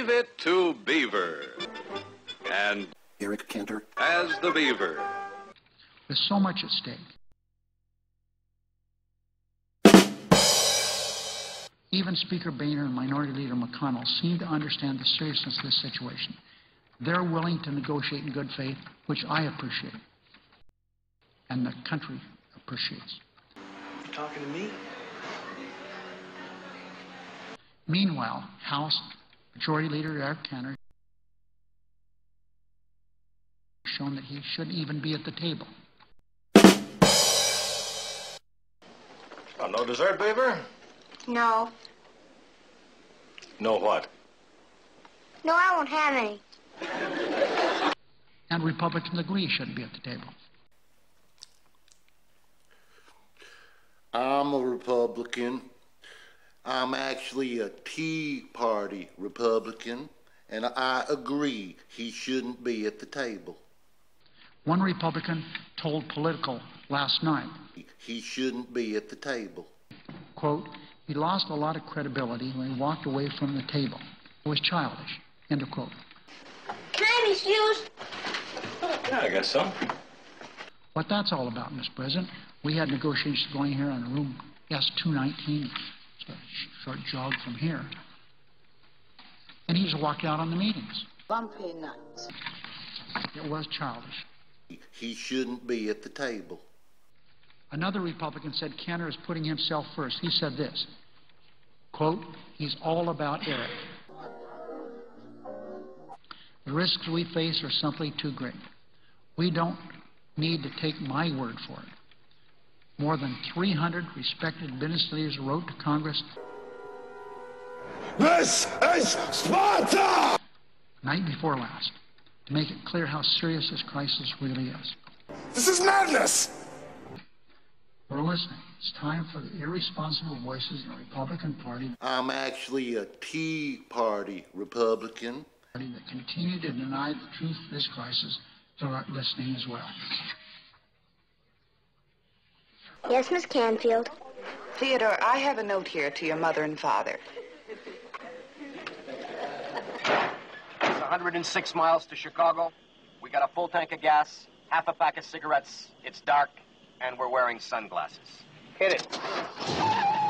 Leave It to Beaver. And Eric Cantor as the Beaver. There's so much at stake. Even Speaker Boehner and Minority Leader McConnell seem to understand the seriousness of this situation. They're willing to negotiate in good faith, which I appreciate, and the country appreciates. You're talking to me? Meanwhile, House Majority Leader Eric Cantor has shown that he shouldn't even be at the table. Well, no dessert, Beaver? No. No what? No, I won't have any. And Republicans agree he shouldn't be at the table. I'm a Republican. I'm actually a Tea Party Republican, and I agree he shouldn't be at the table. One Republican told Politico last night he shouldn't be at the table. Quote, he lost a lot of credibility when he walked away from the table. It was childish, end of quote. Can I be excused? Yeah, I guess so. What that's all about, Mr. President, we had negotiations going here on room S-219. It's a short jog from here. And he's walked out on the meetings. Bumpy nuts. It was childish. He shouldn't be at the table. Another Republican said Cantor is putting himself first. He said this, quote, he's all about Eric. The risks we face are simply too great. We don't need to take my word for it. More than 300 respected business leaders wrote to Congress. This is Sparta! Night before last, to make it clear how serious this crisis really is. This is madness! We're listening. It's time for the irresponsible voices in the Republican Party. I'm actually a Tea Party Republican. That continue to deny the truth of this crisis to our listening as well. Yes, Miss Canfield. Theodore, I have a note here to your mother and father. It's 106 miles to Chicago. We got a full tank of gas, half a pack of cigarettes. It's dark, and we're wearing sunglasses. Hit it.